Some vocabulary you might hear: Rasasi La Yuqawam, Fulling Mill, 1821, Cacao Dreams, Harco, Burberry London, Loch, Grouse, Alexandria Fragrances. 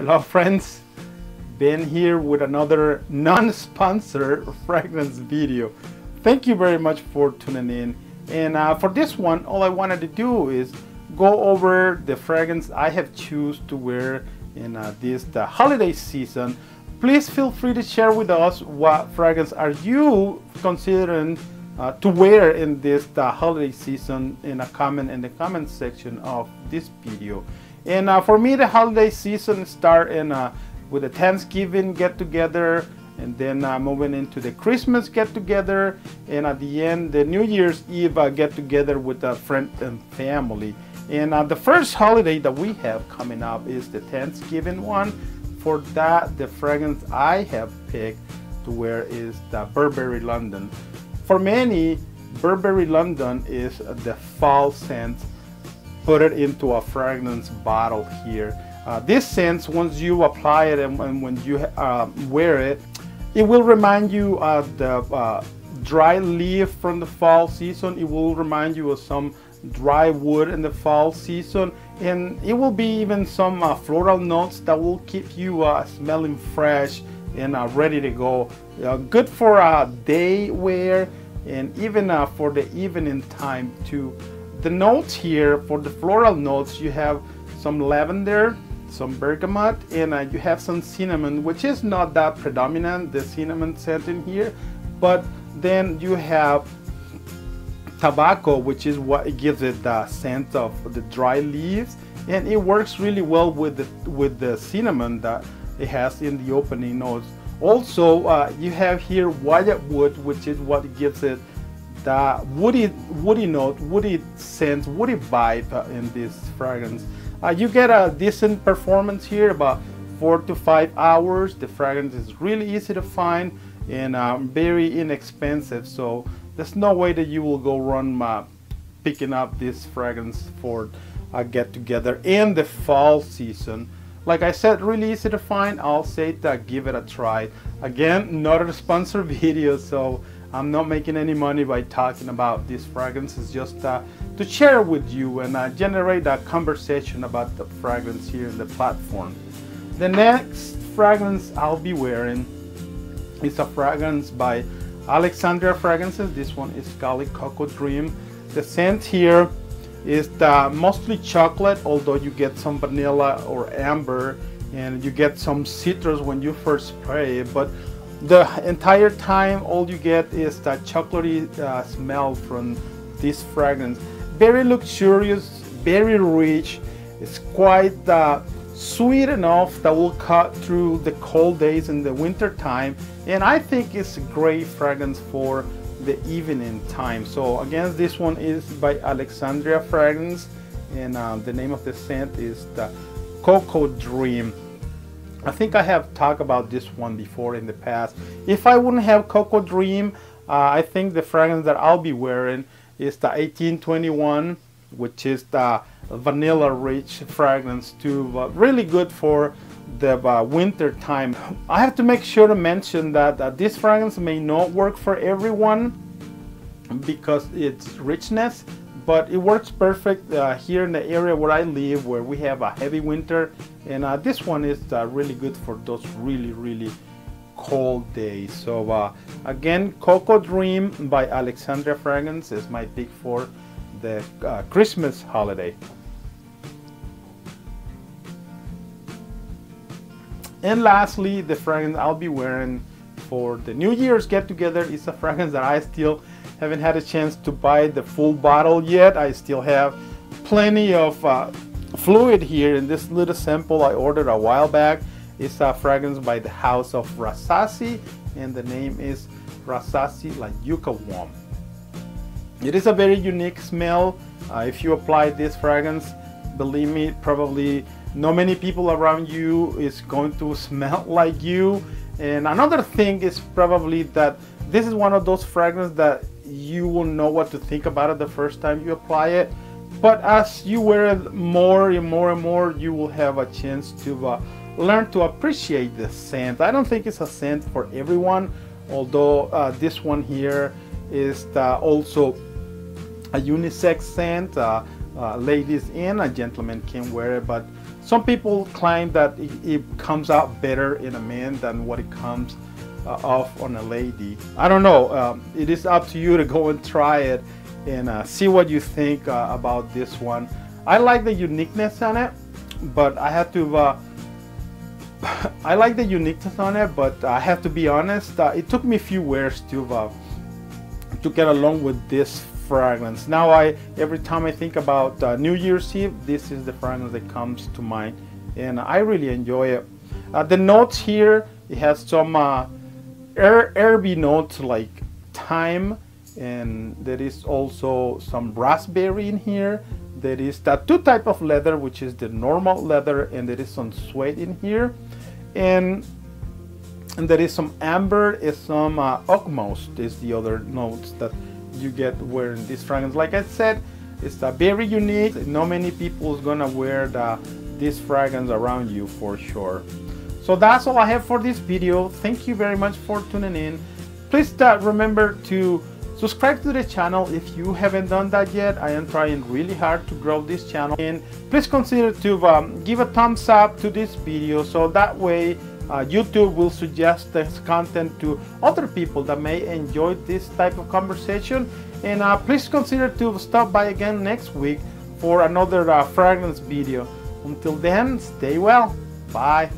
Hello friends, Ben here with another non-sponsored fragrance video. Thank you very much for tuning in, and for this one all I wanted to do is go over the fragrance I have choose to wear in the holiday season. Please feel free to share with us what fragrance are you considering to wear in the holiday season in a comment in the comment section of this video. And for me, the holiday season starts with the Thanksgiving get-together, and then moving into the Christmas get-together, and at the end the New Year's Eve get-together with a friend and family. And the first holiday that we have coming up is the Thanksgiving one. For that, the fragrance I have picked to wear is the Burberry London. For many, Burberry London is the fall scent. Put it into a fragrance bottle here. This scent, once you apply it and when you wear it, it will remind you of the dry leaf from the fall season. It will remind you of some dry wood in the fall season, and it will be even some floral notes that will keep you smelling fresh and ready to go. Good for day wear, and even for the evening time too. The notes here, for the floral notes, you have some lavender, some bergamot, and you have some cinnamon, which is not that predominant, the cinnamon scent in here, but then you have tobacco, which is what gives it the scent of the dry leaves, and it works really well with the cinnamon that it has in the opening notes. Also, you have here white wood, which is what gives it the woody note, woody scent, woody vibe in this fragrance. You get a decent performance here, about 4 to 5 hours. The fragrance is really easy to find and very inexpensive, so there's no way that you will go wrong picking up this fragrance for a get-together in the fall season. Like I said, really easy to find. I'll say that give it a try. Again, not a sponsored video, so I'm not making any money by talking about these fragrances, just to share with you and generate a conversation about the fragrance here in the platform. The next fragrance I'll be wearing is a fragrance by Alexandria Fragrances. This one is called Cacao Dreams. The scent here is mostly chocolate, although you get some vanilla or amber, and you get some citrus when you first spray it, but the entire time all you get is that chocolatey smell from this fragrance. Very luxurious, very rich. It's quite sweet enough that will cut through the cold days in the winter time, and I think it's a great fragrance for the evening time. So again, this one is by Alexandria Fragrance, and the name of the scent is the Cacao Dreams. I think I have talked about this one before in the past. If I wouldn't have Cacao Dreams, I think the fragrance that I'll be wearing is the 1821, which is the vanilla rich fragrance too, but really good for the winter time. I have to make sure to mention that this fragrance may not work for everyone because its richness, but it works perfect here in the area where I live, where we have a heavy winter, and this one is really good for those really cold days. So again, Cacao Dreams by Alexandria Fragrance is my pick for the Christmas holiday. And lastly, the fragrance I'll be wearing for the New Year's get-together is a fragrance that I still haven't had a chance to buy the full bottle yet. I still have plenty of fluid here in this little sample I ordered a while back. It's a fragrance by the house of Rasasi, and the name is Rasasi La Yuqawam. It is a very unique smell. If you apply this fragrance, believe me, probably not many people around you is going to smell like you. And another thing is probably that this is one of those fragrances that you will know what to think about it the first time you apply it, but as you wear it more and more and more, you will have a chance to learn to appreciate the scent. I don't think it's a scent for everyone, although this one here is also a unisex scent. Ladies and gentlemen can wear it, but Some people claim that it comes out better in a man than what it comes off on a lady. I don't know. It is up to you to go and try it and see what you think about this one. I like the uniqueness on it, but I have to. I like the uniqueness on it, but I have to be honest. It took me a few wears to get along with this fragrance. Now every time I think about New Year's Eve, this is the fragrance that comes to mind, and I really enjoy it. The notes here, it has some herby notes like thyme, and there is also some raspberry in here. There is the two type of leather, which is the normal leather, and there is some suede in here, and there is some amber, and some oakmoss is the other notes that you get wearing this fragrance. Like I said, it's very unique. Not many people is gonna wear this fragrance around you for sure. So that's all I have for this video. Thank you very much for tuning in. Please remember to subscribe to the channel if you haven't done that yet. I am trying really hard to grow this channel, and please consider to give a thumbs up to this video, so that way YouTube will suggest this content to other people that may enjoy this type of conversation. And please consider to stop by again next week for another fragrance video. Until then, stay well. Bye.